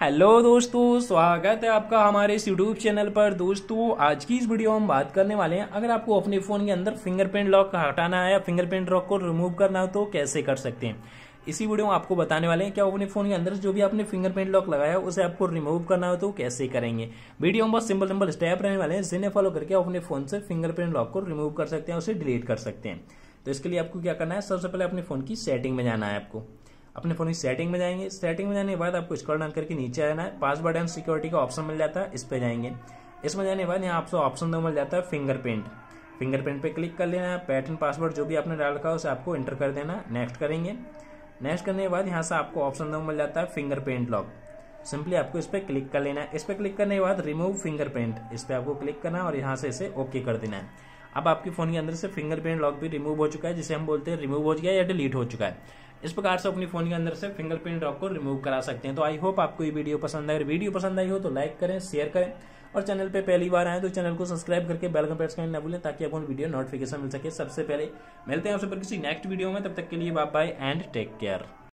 Hello दोस्तों, स्वागत है आपका हमारे इस यूट्यूब चैनल पर। दोस्तों आज की इस वीडियो में हम बात करने वाले हैं, अगर आपको अपने फ़ोन के अंदर फिंगरप्रिंट लॉक हटाना है या फिंगरप्रिंट लॉक को रिमूव करना हो तो कैसे कर सकते हैं। इसी वीडियो में आपको बताने वाले हैं कि अपने फ़ोन के अंदर जो भी आपने फिंगरप्रिंट लॉक लगाया है उसे आपको रिमूव करना हो तो कैसे करेंगे। वीडियो में बहुत सिंपल स्टेप रहने वाले हैं, जिन्हें फॉलो करके आप अपने फ़ोन से फिंगरप्रिंट लॉक को रिमूव कर सकते हैं, उसे डिलीट कर सकते हैं। तो इसके लिए आपको क्या करना है, सबसे पहले अपने फ़ोन की सेटिंग में जाना है। आपको अपने फोन की सेटिंग में जाएंगे, सेटिंग में जाने के बाद आपको स्क्रॉल डाउन करके नीचे आना है। पासवर्ड एंड सिक्योरिटी का ऑप्शन मिल जाता है, इस पे जाएंगे। इसमें जाने के बाद यहाँ आपको ऑप्शन दो मिल जाता है फिंगरप्रिंट। फिंगरप्रिंट पे क्लिक कर लेना है। पैटर्न पासवर्ड जो भी आपने डाल रखा है उसे आपको एंटर कर देना। नेक्स्ट करेंगे। नेक्स्ट करने के बाद यहाँ से आपको ऑप्शन दो मिल जाता है फिंगरप्रिंट लॉक। सिंपली आपको इस पर क्लिक कर लेना है। इस पर क्लिक करने के बाद रिमूव फिंगरप्रिंट, इस पर आपको क्लिक करना है और यहाँ से इसे ओके कर देना है। अब आपके फ़ोन के अंदर से फिंगरप्रिंट लॉक भी रिमूव हो चुका है, जिसे हम बोलते हैं रिमूव हो गया या डिलीट हो चुका है। इस प्रकार से अपने फ़ोन के अंदर से फिंगरप्रिंट लॉक को रिमूव करा सकते हैं। तो आई होप आपको ये वीडियो पसंद आए। अगर वीडियो पसंद आई हो तो लाइक करें, शेयर करें और चैनल पे पहली बार आए तो चैनल को सब्सक्राइब करके बेल आइकन प्रेस करना न भूलें, ताकि आपको वीडियो नोटिफिकेशन मिल सके सबसे पहले। मिलते हैं आपसे पर किसी नेक्स्ट वीडियो में, तब तक के लिए bye bye and take care.